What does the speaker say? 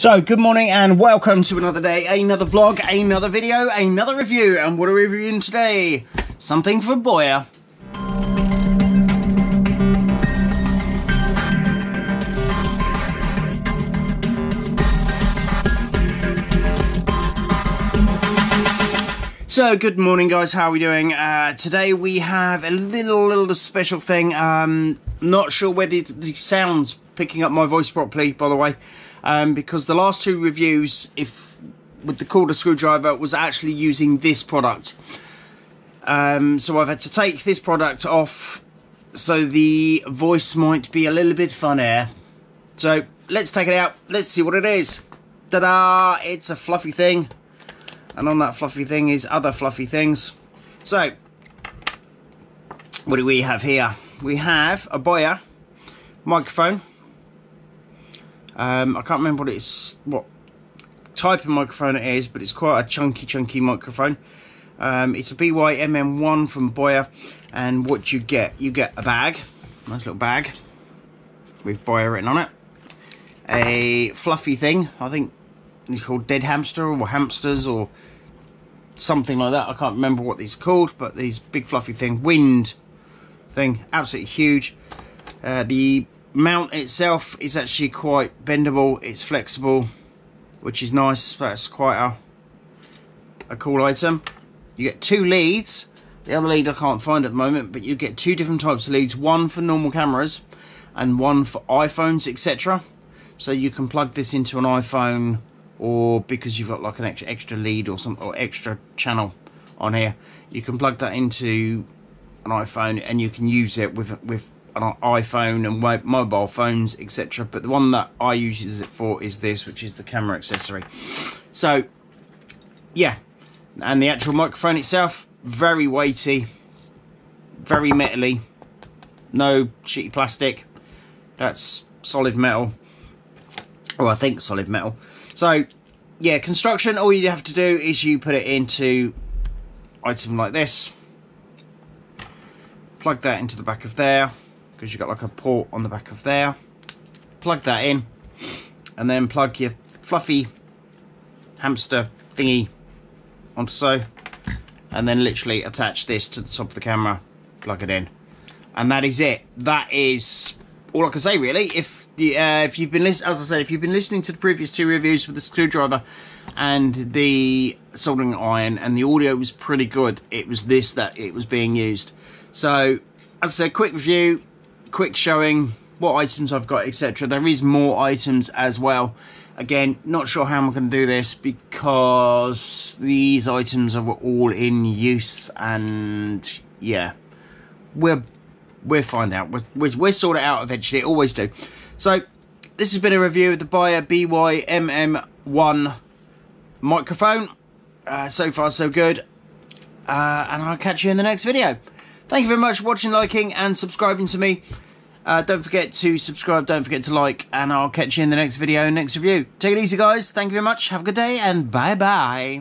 So good morning and welcome to another day, another vlog, another video, another review. And what are we reviewing today? Something for Boya. So good morning guys, how are we doing? Today we have a little special thing. Not sure whether the sound's picking up my voice properly, by the way, because the last two reviews, if with the cordless screwdriver, was actually using this product. So I've had to take this product off, so the voice might be a little bit funnier. So let's take it out, let's see what it is. Ta-da! It's a fluffy thing. And on that fluffy thing is other fluffy things. So, what do we have here? We have a Boya microphone. I can't remember what type of microphone it is, but it's quite a chunky microphone. It's a BY-MM1 from Boya, and what you get a bag, nice little bag with Boya written on it. A fluffy thing, I think. It's called dead hamster or hamsters or something like that. I can't remember what these are called, but these big fluffy thing, wind thing, absolutely huge. The mount itself is actually quite bendable. It's flexible, which is nice. That's quite a cool item. You get two leads. The other lead I can't find at the moment, but you get two different types of leads. One for normal cameras and one for iPhones, etc. So you can plug this into an iPhone, or because you've got like an extra lead or some or extra channel on here, you can plug that into an iPhone and you can use it with an iPhone and mobile phones, etc. But the one that I use it for is this, which is the camera accessory. So yeah, and the actual microphone itself, very weighty, very metally, no shitty plastic. That's solid metal, or I think solid metal. So yeah, construction, all you have to do is you put it into item like this, plug that into the back of there, because you've got like a port on the back of there, plug that in, and then plug your fluffy hamster thingy onto so, and then literally attach this to the top of the camera, plug it in, and that is it. That is all I can say really. If you've been listening, as I said, if you've been listening to the previous two reviews with the screwdriver and the soldering iron, and the audio was pretty good, it was this that it was being used. So as I said, quick review, quick showing what items I've got, etc. There is more items as well. Again, not sure how I'm going to do this because these items are all in use, and yeah, we'll find out. We'll sort it out eventually. Always do. So this has been a review of the Boya BY-MM1 microphone. So far so good, and I'll catch you in the next video. Thank you very much for watching, liking and subscribing to me. Don't forget to subscribe, don't forget to like, and I'll catch you in the next video, next review. Take it easy guys, thank you very much, have a good day, and bye bye.